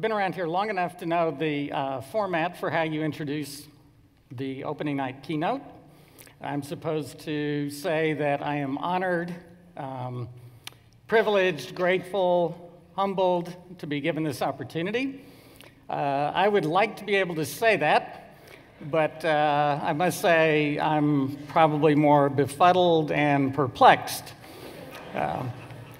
I've been around here long enough to know the format for how you introduce the opening night keynote. I'm supposed to say that I am honored, privileged, grateful, humbled to be given this opportunity. I would like to be able to say that, but I must say I'm probably more befuddled and perplexed.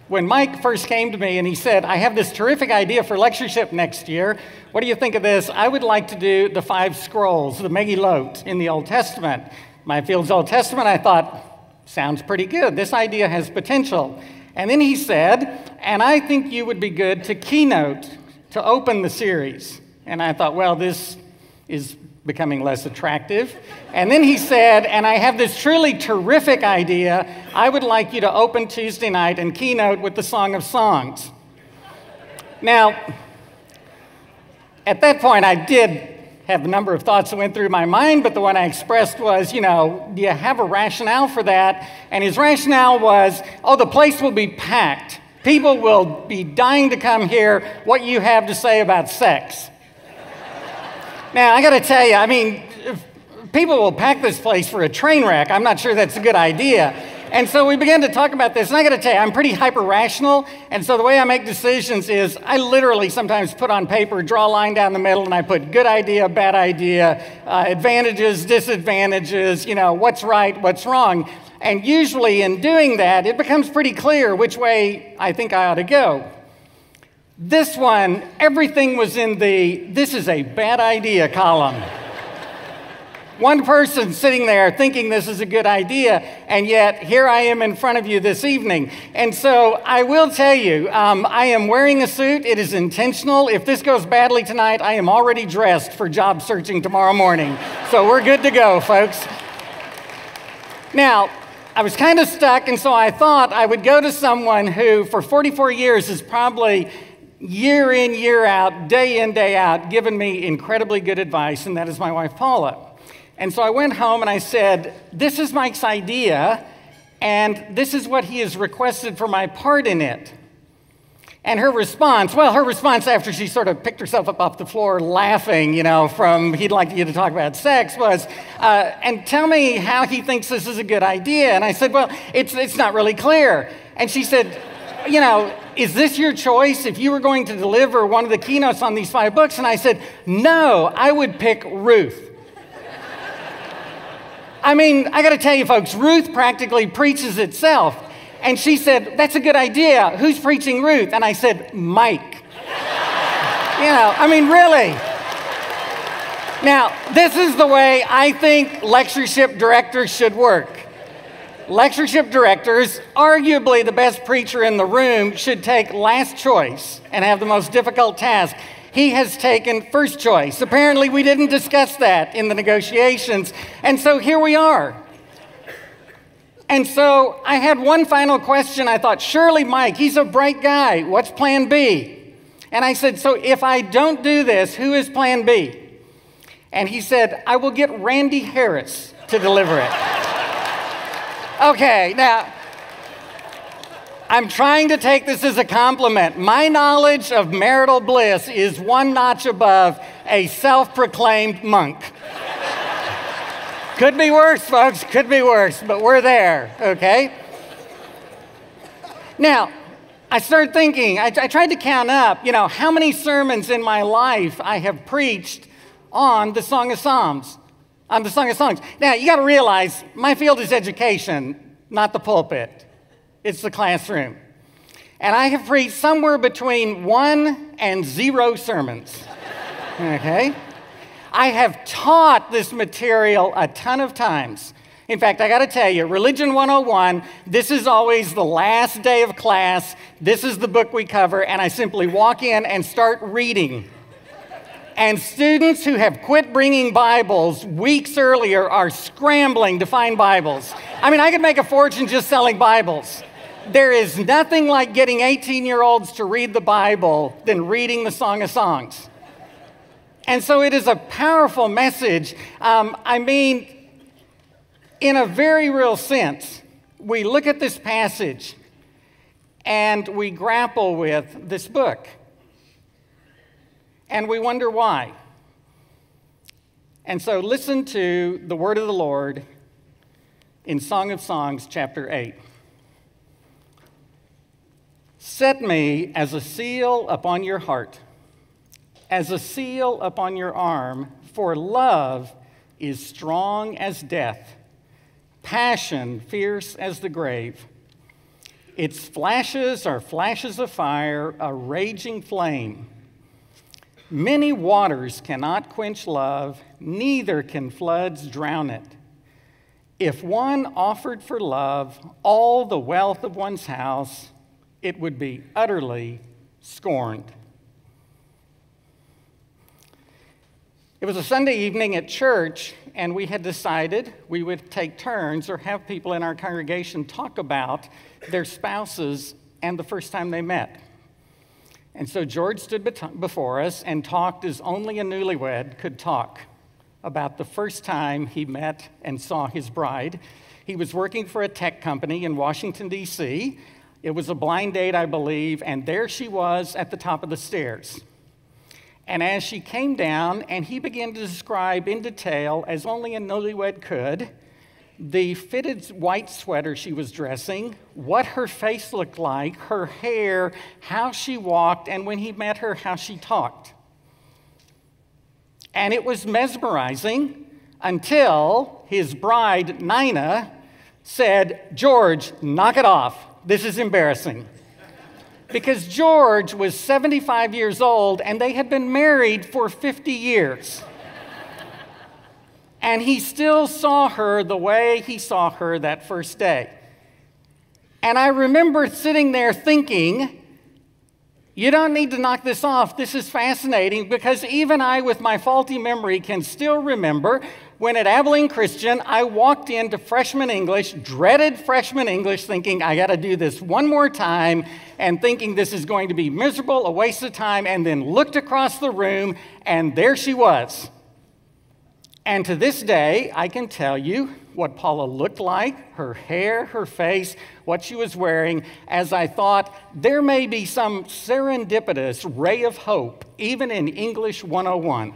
When Mike first came to me and he said, "I have this terrific idea for lectureship next year. What do you think of this? I would like to do the five scrolls, the Megillot in the Old Testament." My field's Old Testament, I thought, sounds pretty good. This idea has potential. And then he said, "And I think you would be good to keynote, to open the series." And I thought, well, this is becoming less attractive. And then he said, "And I have this truly terrific idea. I would like you to open Tuesday night and keynote with the Song of Songs." Now, at that point, I did have a number of thoughts that went through my mind, but the one I expressed was, you know, do you have a rationale for that? And his rationale was, oh, the place will be packed. People will be dying to come hear what you have to say about sex. Now, I got to tell you, I mean, people will pack this place for a train wreck. I'm not sure that's a good idea. And so we began to talk about this, and I got to tell you, I'm pretty hyper-rational, and so the way I make decisions is I literally sometimes put on paper, draw a line down the middle, and I put good idea, bad idea, advantages, disadvantages, you know, what's right, what's wrong. And usually in doing that, it becomes pretty clear which way I think I ought to go. This one, everything was in the "this is a bad idea" column. One person sitting there thinking this is a good idea, and yet here I am in front of you this evening. And so I will tell you, I am wearing a suit. It is intentional. If this goes badly tonight, I am already dressed for job searching tomorrow morning. So we're good to go, folks. Now, I was kind of stuck, and so I thought I would go to someone who for 44 years is probably year in, year out, day in, day out, given me incredibly good advice, and that is my wife, Paula. And so I went home and I said, "This is Mike's idea, and this is what he has requested for my part in it." And her response, well, her response after she sort of picked herself up off the floor laughing, you know, from "he'd like you to talk about sex" was, "And tell me how he thinks this is a good idea." And I said, "Well, it's not really clear." And she said, "You know, is this your choice if you were going to deliver one of the keynotes on these five books?" And I said, "No, I would pick Ruth." I mean, I got to tell you, folks, Ruth practically preaches itself. And she said, "That's a good idea. Who's preaching Ruth?" And I said, "Mike." You know, I mean, really. Now, this is the way I think lectureship directors should work. Lectureship directors, arguably the best preacher in the room, should take last choice and have the most difficult task. He has taken first choice. Apparently, we didn't discuss that in the negotiations, and so here we are. And so I had one final question. I thought, surely Mike, he's a bright guy. What's plan B? And I said, "So if I don't do this, who is plan B?" And he said, "I will get Randy Harris to deliver it." Okay, now, I'm trying to take this as a compliment. My knowledge of marital bliss is one notch above a self-proclaimed monk. Could be worse, folks, could be worse, but we're there, okay? Now, I started thinking, I tried to count up, you know, how many sermons in my life I have preached on the Song of Psalms, on the Song of Songs. Now, you gotta realize, my field is education, not the pulpit. It's the classroom. And I have preached somewhere between 1 and 0 sermons, okay? I have taught this material a ton of times. In fact, I got to tell you, Religion 101, this is always the last day of class. This is the book we cover, and I simply walk in and start reading. And students who have quit bringing Bibles weeks earlier are scrambling to find Bibles. I mean, I could make a fortune just selling Bibles. There is nothing like getting 18-year-olds to read the Bible than reading the Song of Songs. And so it is a powerful message. I mean, in a very real sense, we look at this passage and we grapple with this book. and we wonder why. And so listen to the word of the Lord in Song of Songs, chapter 8. Set me as a seal upon your heart, as a seal upon your arm, for love is strong as death, passion fierce as the grave. Its flashes are flashes of fire, a raging flame. Many waters cannot quench love, neither can floods drown it. If one offered for love all the wealth of one's house, it would be utterly scorned. It was a Sunday evening at church, and we had decided we would take turns or have people in our congregation talk about their spouses and the first time they met. And so George stood before us and talked as only a newlywed could talk about the first time he met and saw his bride. He was working for a tech company in Washington, D.C. It was a blind date, I believe, and there she was at the top of the stairs. And as she came down, and he began to describe in detail, as only a newlywed could, the fitted white sweater she was dressing, what her face looked like, her hair, how she walked, and when he met her, how she talked. And it was mesmerizing until his bride, Nina, said, "George, knock it off. This is embarrassing." Because George was 75 years old, and they had been married for 50 years. And he still saw her the way he saw her that first day. And I remember sitting there thinking, you don't need to knock this off. This is fascinating, because even I, with my faulty memory, can still remember when at Abilene Christian, I walked into freshman English, dreaded freshman English, thinking I got to do this one more time, and thinking this is going to be miserable, a waste of time, and then looked across the room, and there she was. And to this day, I can tell you what Paula looked like, her hair, her face, what she was wearing, as I thought there may be some serendipitous ray of hope, even in English 101.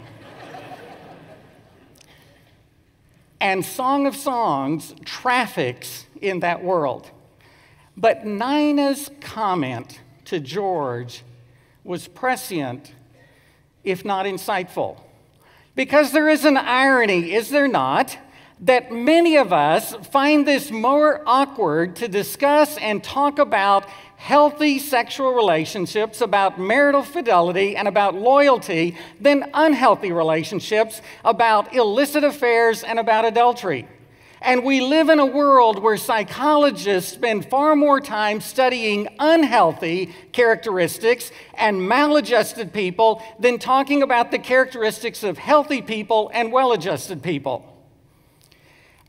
And Song of Songs traffics in that world. But Nina's comment to George was prescient, if not insightful. Because there is an irony, is there not, that many of us find this more awkward to discuss and talk about healthy sexual relationships, about marital fidelity, and about loyalty than unhealthy relationships, about illicit affairs, and about adultery. And we live in a world where psychologists spend far more time studying unhealthy characteristics and maladjusted people than talking about the characteristics of healthy people and well-adjusted people.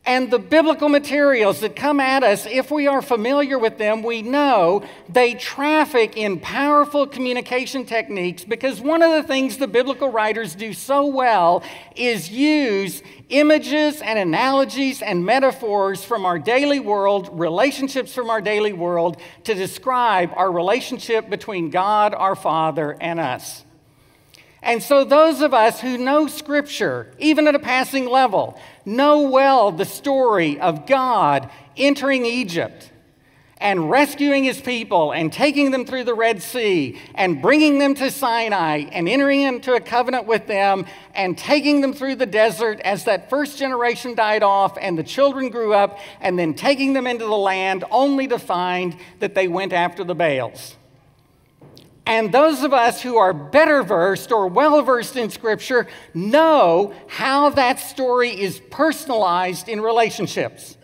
And the biblical materials that come at us, if we are familiar with them, we know they traffic in powerful communication techniques, because one of the things the biblical writers do so well is use images and analogies and metaphors from our daily world, relationships from our daily world, to describe our relationship between God, our Father, and us. And so those of us who know Scripture, even at a passing level, know well the story of God entering Egypt and rescuing his people and taking them through the Red Sea and bringing them to Sinai and entering into a covenant with them and taking them through the desert as that first generation died off and the children grew up, and then taking them into the land only to find that they went after the Baals. And those of us who are better versed or well versed in Scripture know how that story is personalized in relationships.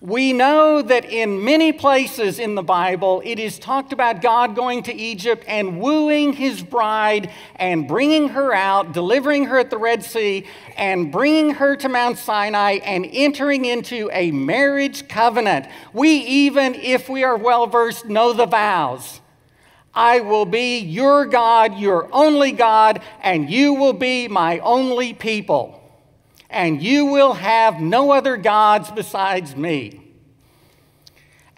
We know that in many places in the Bible, it is talked about God going to Egypt and wooing his bride and bringing her out, delivering her at the Red Sea, and bringing her to Mount Sinai and entering into a marriage covenant. We even, if we are well versed, know the vows. I will be your God, your only God, and you will be my only people. And you will have no other gods besides me.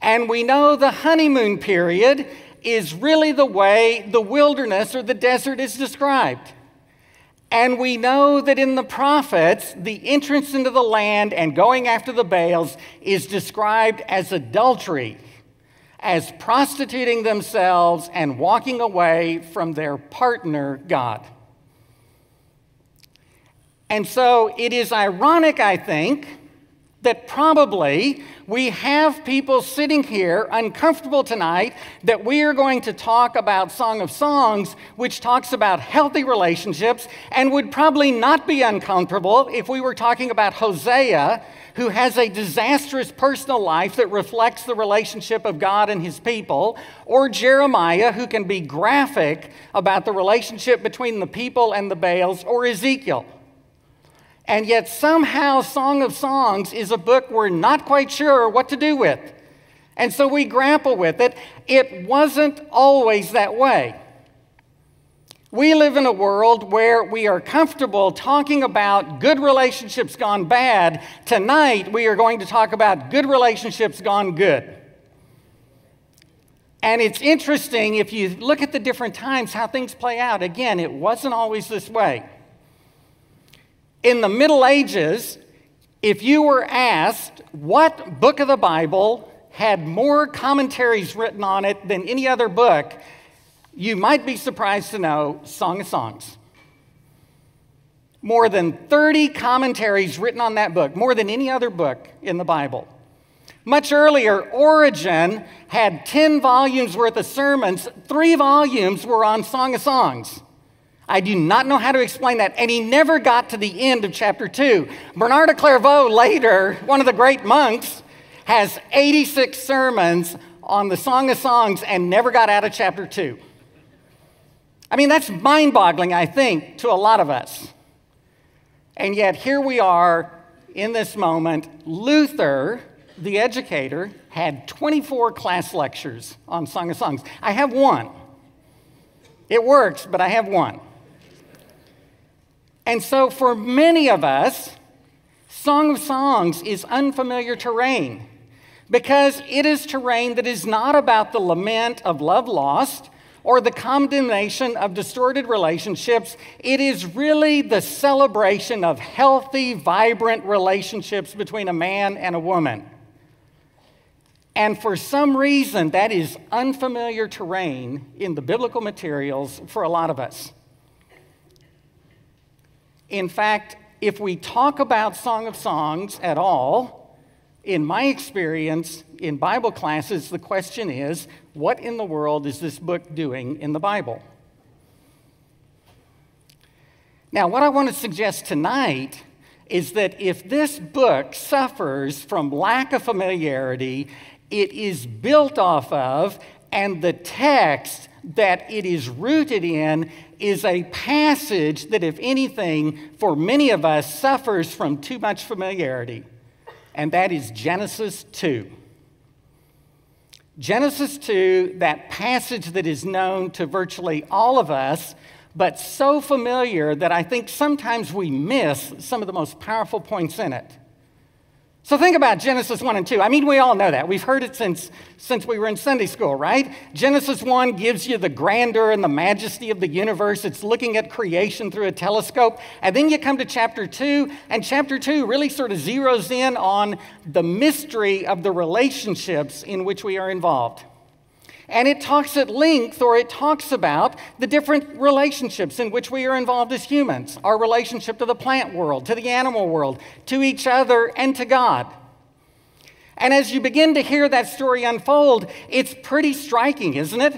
And we know the honeymoon period is really the way the wilderness or the desert is described. And we know that in the prophets, the entrance into the land and going after the Baals is described as adultery, as prostituting themselves and walking away from their partner, God. And so it is ironic, I think, that probably we have people sitting here uncomfortable tonight that we are going to talk about Song of Songs, which talks about healthy relationships, and would probably not be uncomfortable if we were talking about Hosea, who has a disastrous personal life that reflects the relationship of God and his people, or Jeremiah, who can be graphic about the relationship between the people and the Baals, or Ezekiel. And yet somehow Song of Songs is a book we're not quite sure what to do with. And so we grapple with it. It wasn't always that way. We live in a world where we are comfortable talking about good relationships gone bad. Tonight we are going to talk about good relationships gone good. And it's interesting if you look at the different times how things play out. Again, it wasn't always this way. In the Middle Ages, if you were asked what book of the Bible had more commentaries written on it than any other book, you might be surprised to know Song of Songs. More than 30 commentaries written on that book, more than any other book in the Bible. Much earlier, Origen had 10 volumes worth of sermons. 3 volumes were on Song of Songs. I do not know how to explain that, and he never got to the end of chapter 2. Bernard of Clairvaux later, one of the great monks, has 86 sermons on the Song of Songs and never got out of chapter 2. I mean, that's mind-boggling, I think, to a lot of us. And yet here we are in this moment. Luther, the educator, had 24 class lectures on Song of Songs. I have one. It works, but I have one. And so for many of us, Song of Songs is unfamiliar terrain because it is terrain that is not about the lament of love lost or the condemnation of distorted relationships. It is really the celebration of healthy, vibrant relationships between a man and a woman. And for some reason, that is unfamiliar terrain in the biblical materials for a lot of us. In fact, if we talk about Song of Songs at all, in my experience in Bible classes, the question is, what in the world is this book doing in the Bible? Now, what I want to suggest tonight is that if this book suffers from lack of familiarity, it is built off of, and the text that it is rooted in is a passage that, if anything, for many of us suffers from too much familiarity, and that is Genesis 2. Genesis 2, that passage that is known to virtually all of us, but so familiar that I think sometimes we miss some of the most powerful points in it. So think about Genesis 1 and 2. I mean, we all know that. We've heard it since we were in Sunday school, right? Genesis 1 gives you the grandeur and the majesty of the universe. It's looking at creation through a telescope. And then you come to chapter 2, and chapter 2 really sort of zeroes in on the mystery of the relationships in which we are involved. And it talks at length, or it talks about the different relationships in which we are involved as humans. Our relationship to the plant world, to the animal world, to each other, and to God. And as you begin to hear that story unfold, it's pretty striking, isn't it?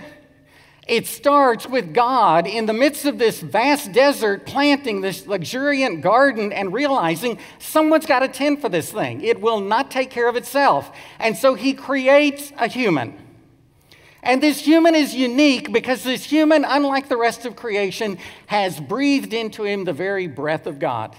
It starts with God in the midst of this vast desert planting this luxuriant garden and realizing someone's got to tend for this thing. It will not take care of itself. And so he creates a human. And this human is unique because this human, unlike the rest of creation, has breathed into him the very breath of God.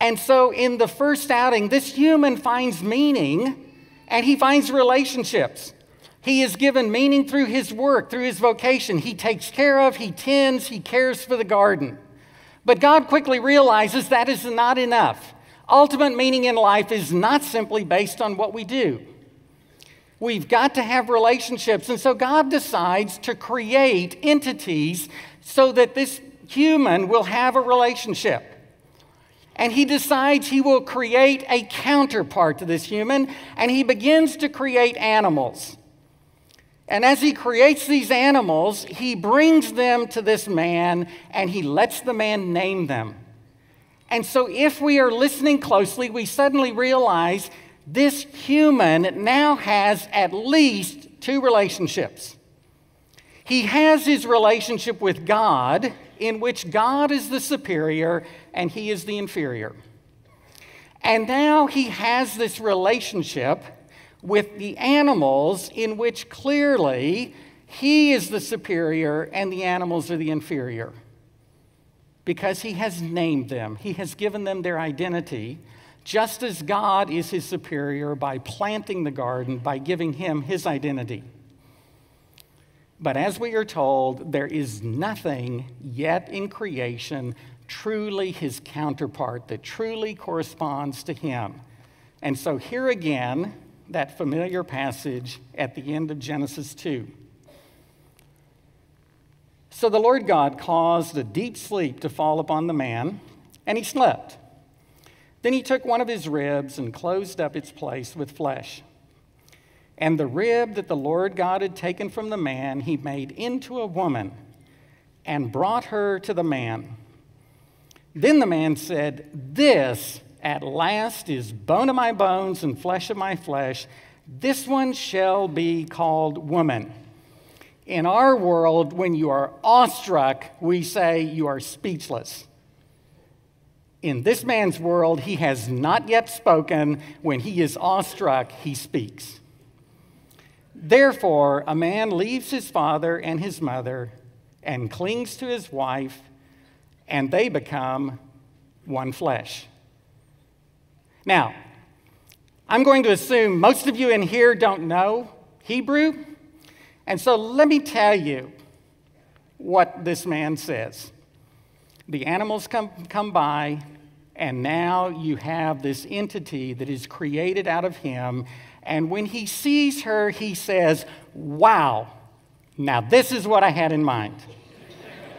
And so in the first outing, this human finds meaning and he finds relationships. He is given meaning through his work, through his vocation. He takes care of, he tends, he cares for the garden. But God quickly realizes that is not enough. Ultimate meaning in life is not simply based on what we do. We've got to have relationships. And so God decides to create entities so that this human will have a relationship. And he decides he will create a counterpart to this human, and he begins to create animals. And as he creates these animals, he brings them to this man, and he lets the man name them. And so if we are listening closely, we suddenly realize this human now has at least two relationships. He has his relationship with God, in which God is the superior and he is the inferior. And now he has this relationship with the animals, in which clearly he is the superior and the animals are the inferior. Because he has named them, he has given them their identity, just as God is his superior by planting the garden, by giving him his identity. But as we are told, there is nothing yet in creation truly his counterpart that truly corresponds to him. And so here again, that familiar passage at the end of Genesis 2. So the Lord God caused a deep sleep to fall upon the man, and he slept. Then he took one of his ribs and closed up its place with flesh. And the rib that the Lord God had taken from the man, he made into a woman and brought her to the man. Then the man said, "This at last is bone of my bones and flesh of my flesh. This one shall be called woman." In our world, when you are awestruck, we say you are speechless. In this man's world, he has not yet spoken. When he is awestruck, he speaks. Therefore, a man leaves his father and his mother and clings to his wife, and they become one flesh. Now, I'm going to assume most of you in here don't know Hebrew, and so let me tell you what this man says. The animals come by, and now you have this entity that is created out of him. And when he sees her, he says, "Wow, now this is what I had in mind."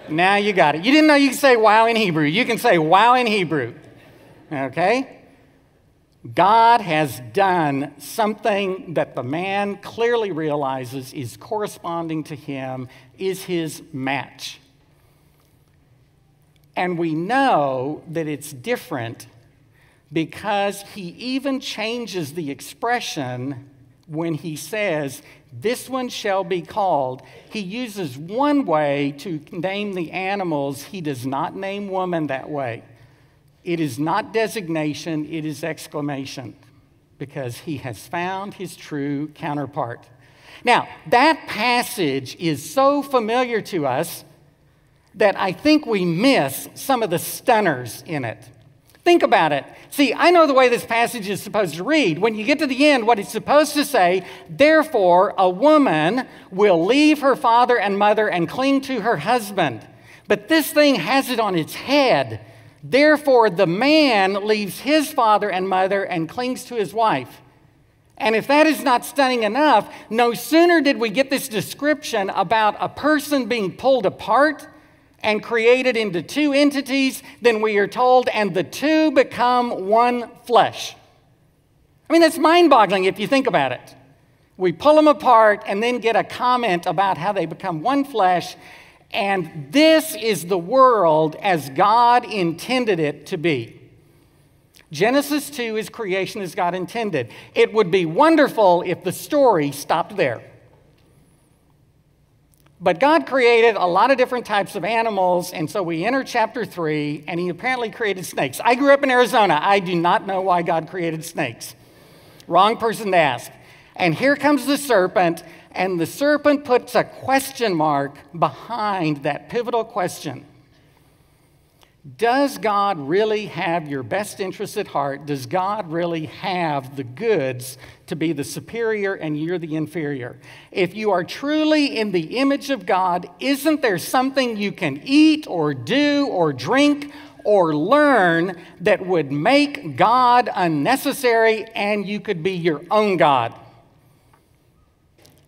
Now you got it. You didn't know you could say wow in Hebrew. You can say wow in Hebrew. Okay? God has done something that the man clearly realizes is corresponding to him, is his match. And we know that it's different because he even changes the expression when he says, "This one shall be called." He uses one way to name the animals. He does not name woman that way. It is not designation, it is exclamation, because he has found his true counterpart. Now, that passage is so familiar to us that I think we miss some of the stunners in it. Think about it. See, I know the way this passage is supposed to read. When you get to the end, what it's supposed to say, "Therefore, a woman will leave her father and mother and cling to her husband." But this thing has it on its head. "Therefore, the man leaves his father and mother and clings to his wife." And if that is not stunning enough, no sooner did we get this description about a person being pulled apart and created into two entities, then we are told, "And the two become one flesh." I mean, that's mind-boggling if you think about it. We pull them apart and then get a comment about how they become one flesh, and this is the world as God intended it to be. Genesis 2 is creation as God intended. It would be wonderful if the story stopped there. But God created a lot of different types of animals, and so we enter chapter 3, and he apparently created snakes. I grew up in Arizona. I do not know why God created snakes. Wrong person to ask. And here comes the serpent, and the serpent puts a question mark behind that pivotal question. Does God really have your best interests at heart? Does God really have the goods to be the superior and you're the inferior? If you are truly in the image of God, isn't there something you can eat or do or drink or learn that would make God unnecessary and you could be your own God?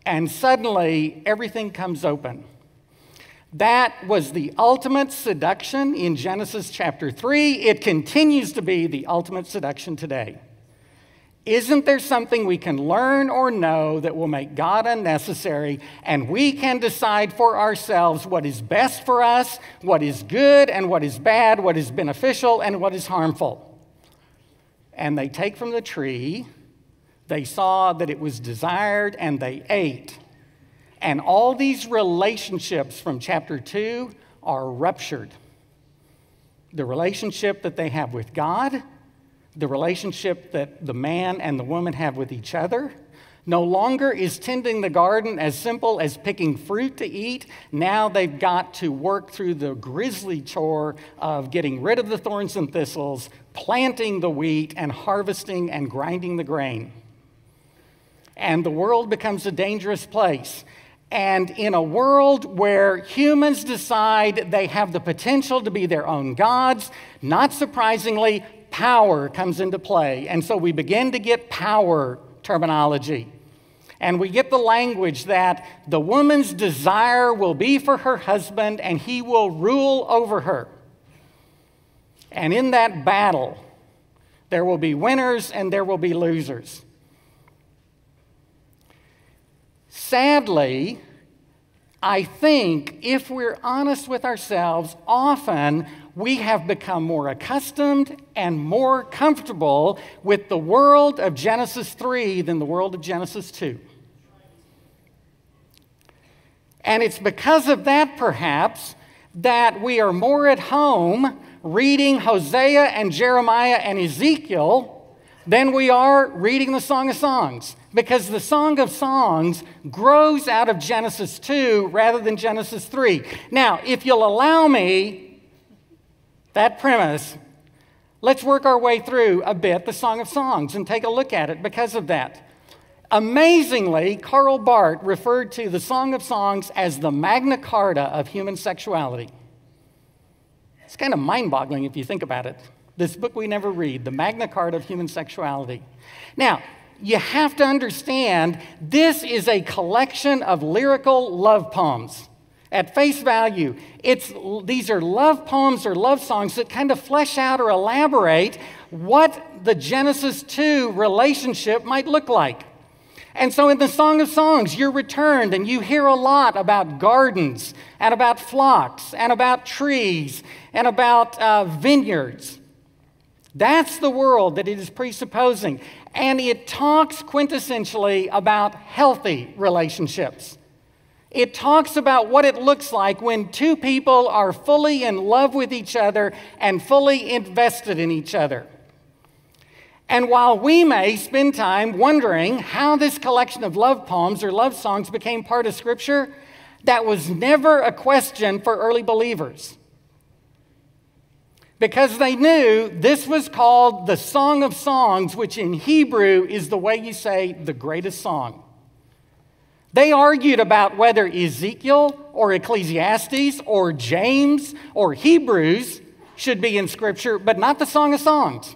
and suddenly everything comes open. That was the ultimate seduction in Genesis chapter 3. It continues to be the ultimate seduction today. Isn't there something we can learn or know that will make God unnecessary, and we can decide for ourselves what is best for us, what is good and what is bad, what is beneficial and what is harmful? And they take from the tree, they saw that it was desired, and they ate. And all these relationships from chapter 2 are ruptured. The relationship that they have with God, the relationship that the man and the woman have with each other, no longer is tending the garden as simple as picking fruit to eat. Now they've got to work through the grisly chore of getting rid of the thorns and thistles, planting the wheat, and harvesting and grinding the grain. And the world becomes a dangerous place. And in a world where humans decide they have the potential to be their own gods, not surprisingly, power comes into play. And so we begin to get power terminology. And we get the language that the woman's desire will be for her husband and he will rule over her. And in that battle, there will be winners and there will be losers. Sadly, I think if we're honest with ourselves, often we have become more accustomed and more comfortable with the world of Genesis 3 than the world of Genesis 2. And it's because of that, perhaps, that we are more at home reading Hosea and Jeremiah and Ezekiel than we are reading the Song of Songs, because the Song of Songs grows out of Genesis 2 rather than Genesis 3. Now, if you'll allow me that premise, let's work our way through a bit the Song of Songs and take a look at it because of that. Amazingly, Karl Barth referred to the Song of Songs as the Magna Carta of human sexuality. It's kind of mind-boggling if you think about it. This book we never read, The Magna Carta of Human Sexuality. Now, you have to understand, this is a collection of lyrical love poems. At face value, these are love poems or love songs that kind of flesh out or elaborate what the Genesis 2 relationship might look like. And so in the Song of Songs, you're returned and you hear a lot about gardens and about flocks and about trees and about vineyards. That's the world that it is presupposing. And it talks quintessentially about healthy relationships. It talks about what it looks like when two people are fully in love with each other and fully invested in each other. And while we may spend time wondering how this collection of love poems or love songs became part of Scripture, that was never a question for early believers, because they knew this was called the Song of Songs, which in Hebrew is the way you say the greatest song. They argued about whether Ezekiel or Ecclesiastes or James or Hebrews should be in Scripture, but not the Song of Songs.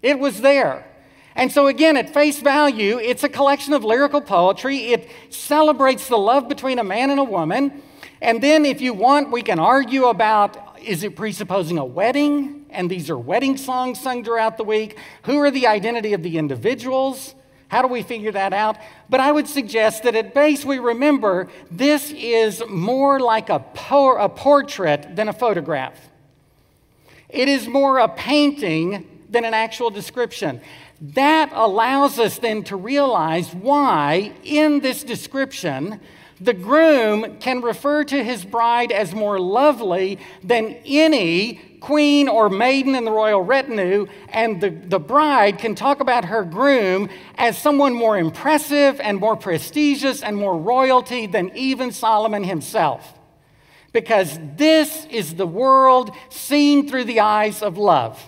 It was there. And so again, at face value, it's a collection of lyrical poetry. It celebrates the love between a man and a woman. And then if you want, we can argue about, is it presupposing a wedding? And these are wedding songs sung throughout the week. Who are the identity of the individuals? How do we figure that out? But I would suggest that at base we remember this is more like a portrait than a photograph. It is more a painting than an actual description. That allows us then to realize why in this description the groom can refer to his bride as more lovely than any queen or maiden in the royal retinue, and the bride can talk about her groom as someone more impressive and more prestigious and more royalty than even Solomon himself. Because this is the world seen through the eyes of love.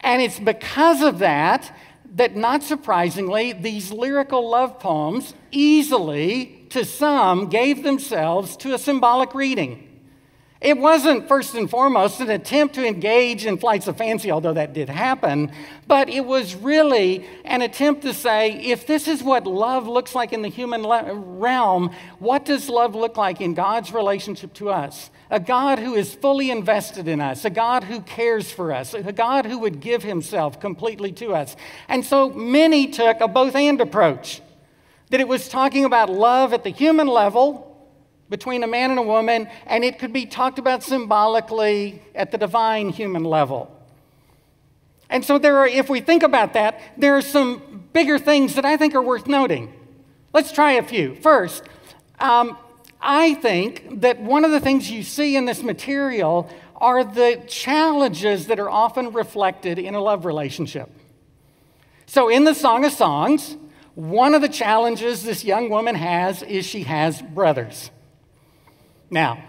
And it's because of that that, not surprisingly, these lyrical love poems easily, to some, gave themselves to a symbolic reading. It wasn't, first and foremost, an attempt to engage in flights of fancy, although that did happen, but it was really an attempt to say, if this is what love looks like in the human realm, what does love look like in God's relationship to us? A God who is fully invested in us, a God who cares for us, a God who would give himself completely to us. And so many took a both-and approach, that it was talking about love at the human level, between a man and a woman, and it could be talked about symbolically at the divine human level. And so there are, if we think about that, there are some bigger things that I think are worth noting. Let's try a few. First, I think that one of the things you see in this material are the challenges that are often reflected in a love relationship. So in the Song of Songs, one of the challenges this young woman has is she has brothers. Now,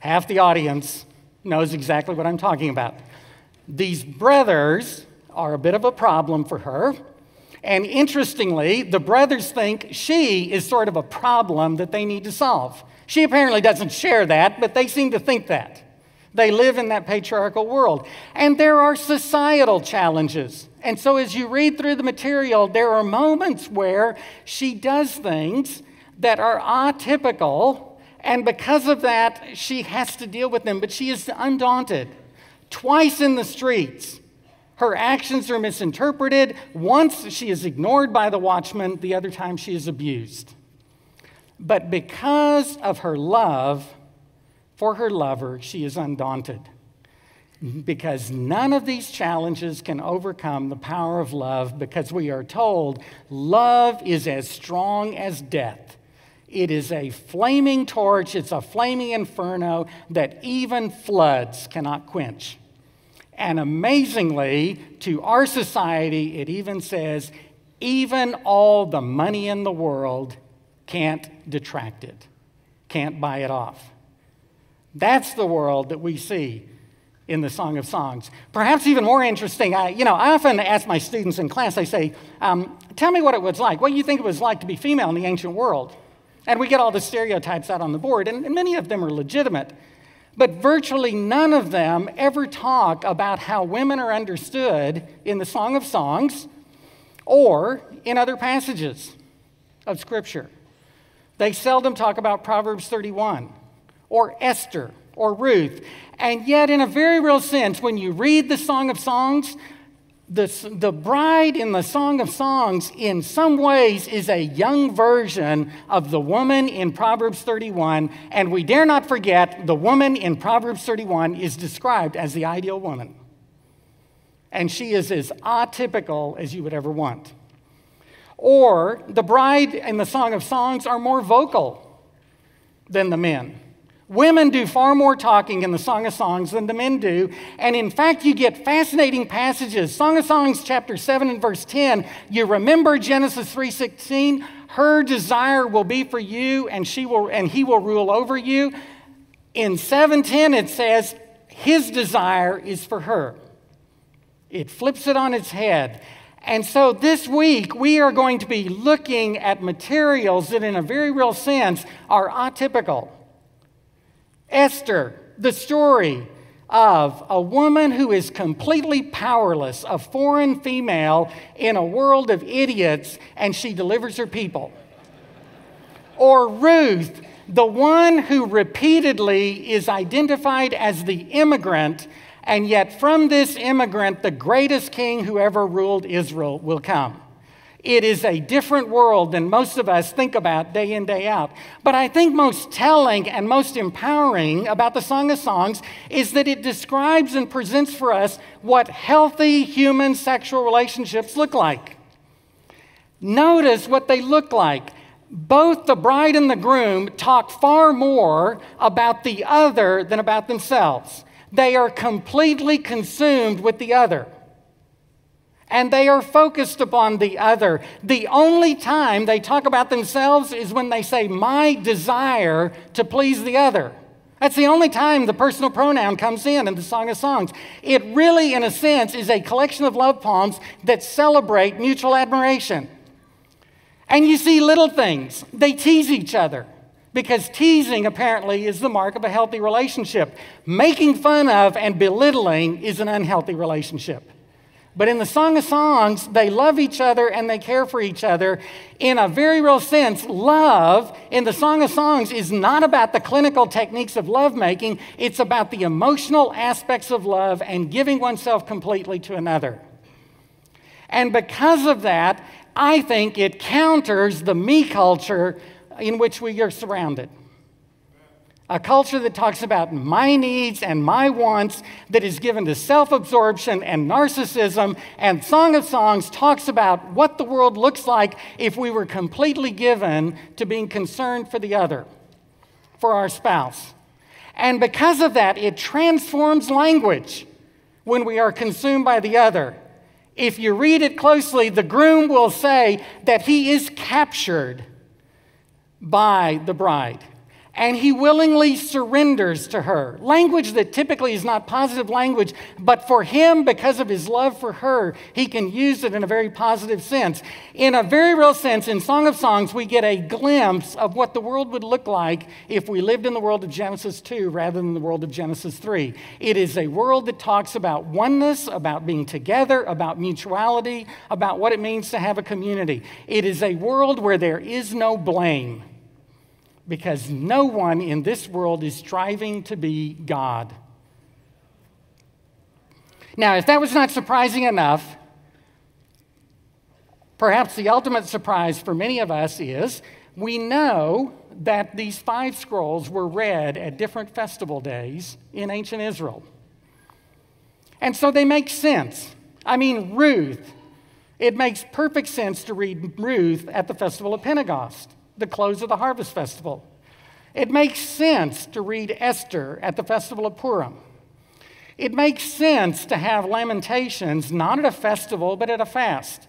half the audience knows exactly what I'm talking about. These brothers are a bit of a problem for her, and interestingly, the brothers think she is sort of a problem that they need to solve. She apparently doesn't share that, but they seem to think that. They live in that patriarchal world. And there are societal challenges. And so as you read through the material, there are moments where she does things that are atypical, and because of that, she has to deal with them, but she is undaunted. Twice in the streets, her actions are misinterpreted. Once she is ignored by the watchman, the other time she is abused. But because of her love for her lover, she is undaunted, because none of these challenges can overcome the power of love, because we are told love is as strong as death. It is a flaming torch, it's a flaming inferno that even floods cannot quench. And amazingly, to our society, it even says, even all the money in the world can't detract it, can't buy it off. That's the world that we see in the Song of Songs. Perhaps even more interesting, I often ask my students in class, I say, tell me what it was like. What do you think it was like to be female in the ancient world? And we get all the stereotypes out on the board, and many of them are legitimate. But virtually none of them ever talk about how women are understood in the Song of Songs or in other passages of Scripture. They seldom talk about Proverbs 31 or Esther or Ruth. And yet, in a very real sense, when you read the Song of Songs, the bride in the Song of Songs, in some ways, is a young version of the woman in Proverbs 31. And we dare not forget, the woman in Proverbs 31 is described as the ideal woman. And she is as atypical as you would ever want. Or the bride in the Song of Songs are more vocal than the men. Women do far more talking in the Song of Songs than the men do. And in fact, you get fascinating passages. Song of Songs chapter 7 and verse 10, you remember Genesis 3:16, her desire will be for you and he will rule over you. In 7:10 it says, his desire is for her. It flips it on its head. And so this week, we are going to be looking at materials that in a very real sense are atypical. Esther, the story of a woman who is completely powerless, a foreign female in a world of idiots, and she delivers her people. Or Ruth, the one who repeatedly is identified as the immigrant, and yet from this immigrant, the greatest king who ever ruled Israel will come. It is a different world than most of us think about day in, day out. But I think most telling and most empowering about the Song of Songs is that it describes and presents for us what healthy human sexual relationships look like. Notice what they look like. Both the bride and the groom talk far more about the other than about themselves. They are completely consumed with the other. And they are focused upon the other. The only time they talk about themselves is when they say, my desire to please the other. That's the only time the personal pronoun comes in the Song of Songs. It really, in a sense, is a collection of love poems that celebrate mutual admiration. And you see little things. They tease each other. because teasing apparently is the mark of a healthy relationship. Making fun of and belittling is an unhealthy relationship. But in the Song of Songs, they love each other and they care for each other. In a very real sense, love in the Song of Songs is not about the clinical techniques of lovemaking. It's about the emotional aspects of love and giving oneself completely to another. And because of that, I think it counters the me culture in which we are surrounded. A culture that talks about my needs and my wants, that is given to self-absorption and narcissism, and Song of Songs talks about what the world looks like if we were completely given to being concerned for the other, for our spouse. And because of that, it transforms language when we are consumed by the other. If you read it closely, the groom will say that he is captured by the bride, and he willingly surrenders to her. Language that typically is not positive language, but for him, because of his love for her, he can use it in a very positive sense. In a very real sense, in Song of Songs, we get a glimpse of what the world would look like if we lived in the world of Genesis 2 rather than the world of Genesis 3. It is a world that talks about oneness, about being together, about mutuality, about what it means to have a community. It is a world where there is no blame, because no one in this world is striving to be God. Now, if that was not surprising enough, perhaps the ultimate surprise for many of us is we know that these 5 scrolls were read at different festival days in ancient Israel. And so they make sense. I mean, Ruth. It makes perfect sense to read Ruth at the festival of Pentecost, the close of the harvest festival. It makes sense to read Esther at the festival of Purim. It makes sense to have Lamentations not at a festival but at a fast.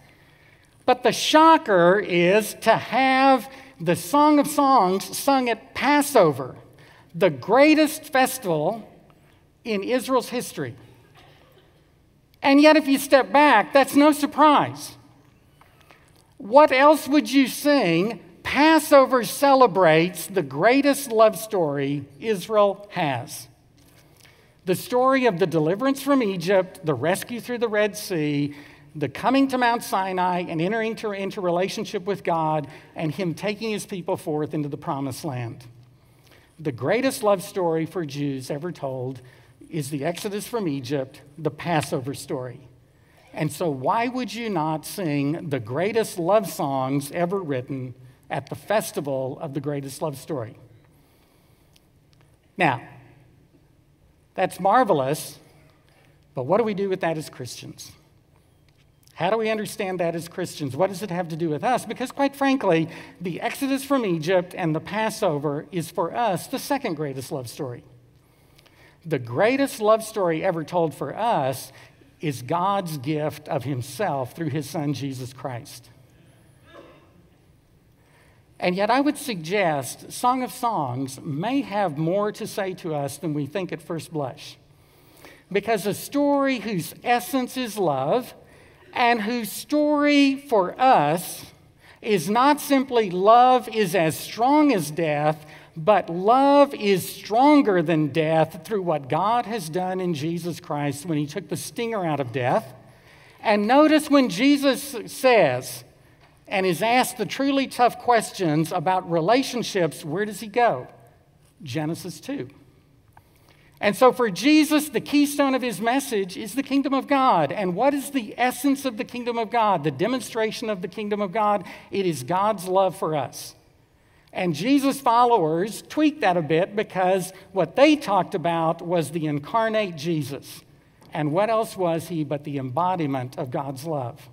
But the shocker is to have the Song of Songs sung at Passover, the greatest festival in Israel's history. And yet if you step back, that's no surprise. What else would you sing? Passover celebrates the greatest love story Israel has. The story of the deliverance from Egypt, the rescue through the Red Sea, the coming to Mount Sinai and entering into relationship with God, and Him taking His people forth into the Promised Land. The greatest love story for Jews ever told is the Exodus from Egypt, the Passover story. And so why would you not sing the greatest love songs ever written at the festival of the greatest love story? Now, that's marvelous, but what do we do with that as Christians? How do we understand that as Christians? What does it have to do with us? Because quite frankly, the Exodus from Egypt and the Passover is for us the second greatest love story. The greatest love story ever told for us is God's gift of Himself through His Son, Jesus Christ. And yet I would suggest Song of Songs may have more to say to us than we think at first blush. Because a story whose essence is love, and whose story for us is not simply love is as strong as death, but love is stronger than death through what God has done in Jesus Christ when He took the stinger out of death. And notice when Jesus says, and is asked the truly tough questions about relationships, where does He go? Genesis 2. And so for Jesus, the keystone of His message is the kingdom of God. And what is the essence of the kingdom of God? The demonstration of the kingdom of God? It is God's love for us. And Jesus' followers tweaked that a bit because what they talked about was the incarnate Jesus. And what else was He but the embodiment of God's love?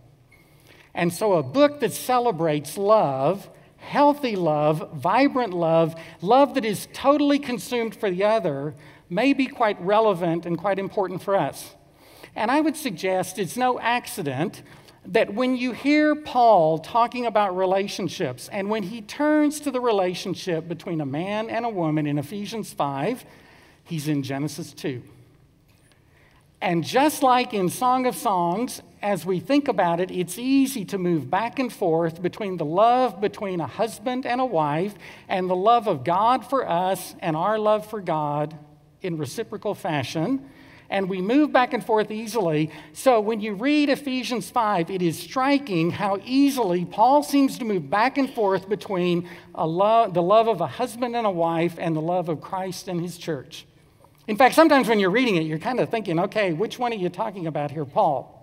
And so a book that celebrates love, healthy love, vibrant love, love that is totally consumed for the other, may be quite relevant and quite important for us. And I would suggest it's no accident that when you hear Paul talking about relationships, and when he turns to the relationship between a man and a woman in Ephesians 5, he's in Genesis 2. And just like in Song of Songs, as we think about it, it's easy to move back and forth between the love between a husband and a wife and the love of God for us and our love for God in reciprocal fashion. And we move back and forth easily. So when you read Ephesians 5, it is striking how easily Paul seems to move back and forth between the love of a husband and a wife and the love of Christ and his church. In fact, sometimes when you're reading it, you're kind of thinking, okay, which one are you talking about here, Paul?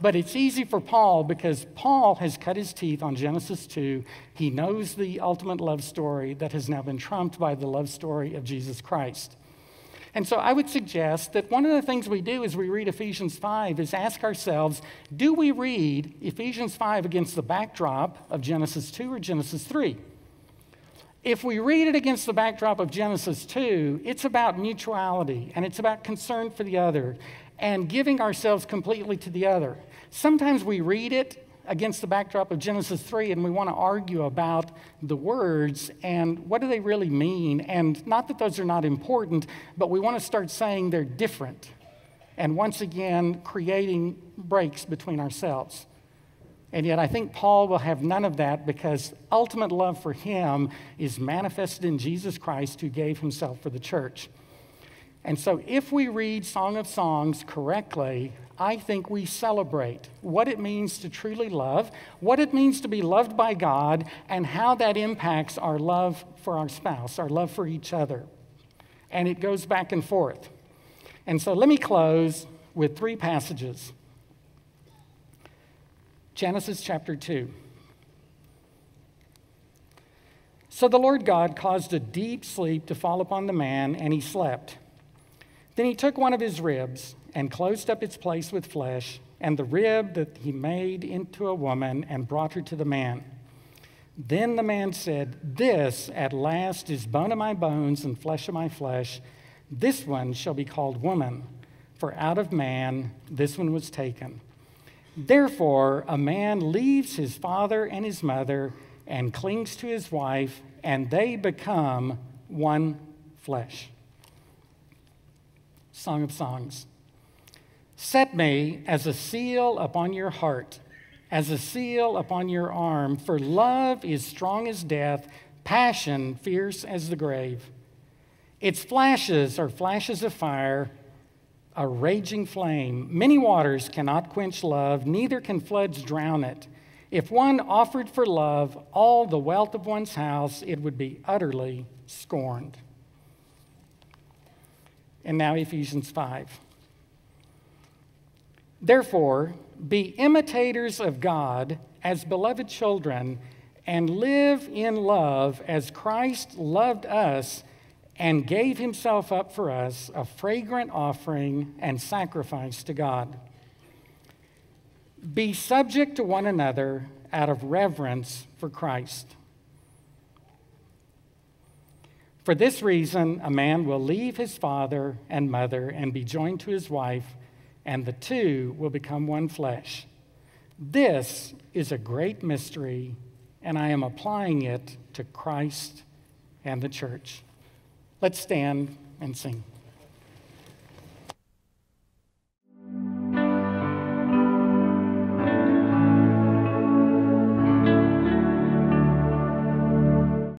But it's easy for Paul because Paul has cut his teeth on Genesis 2. He knows the ultimate love story that has now been trumped by the love story of Jesus Christ. And so I would suggest that one of the things we do as we read Ephesians 5 is ask ourselves, do we read Ephesians 5 against the backdrop of Genesis 2 or Genesis 3? If we read it against the backdrop of Genesis 2, it's about mutuality, and it's about concern for the other, and giving ourselves completely to the other. Sometimes we read it against the backdrop of Genesis 3, and we want to argue about the words and what do they really mean. And not that those are not important, but we want to start saying they're different. And once again, creating breaks between ourselves. And yet I think Paul will have none of that because ultimate love for him is manifested in Jesus Christ who gave himself for the church. And so if we read Song of Songs correctly, I think we celebrate what it means to truly love, what it means to be loved by God, and how that impacts our love for our spouse, our love for each other. And it goes back and forth. And so let me close with three passages. Genesis chapter 2. So the Lord God caused a deep sleep to fall upon the man, and he slept. Then he took one of his ribs and closed up its place with flesh, and the rib that he made into a woman and brought her to the man. Then the man said, "This at last is bone of my bones and flesh of my flesh. This one shall be called woman, for out of man this one was taken." Therefore, a man leaves his father and his mother and clings to his wife, and they become one flesh. Song of Songs. Set me as a seal upon your heart, as a seal upon your arm, for love is strong as death, passion fierce as the grave. Its flashes are flashes of fire, a raging flame. Many waters cannot quench love, neither can floods drown it. If one offered for love all the wealth of one's house, it would be utterly scorned. And now Ephesians 5. Therefore, be imitators of God as beloved children, and live in love as Christ loved us and gave himself up for us, a fragrant offering and sacrifice to God. Be subject to one another out of reverence for Christ. For this reason, a man will leave his father and mother and be joined to his wife, and the two will become one flesh. This is a great mystery, and I am applying it to Christ and the church. Let's stand and sing.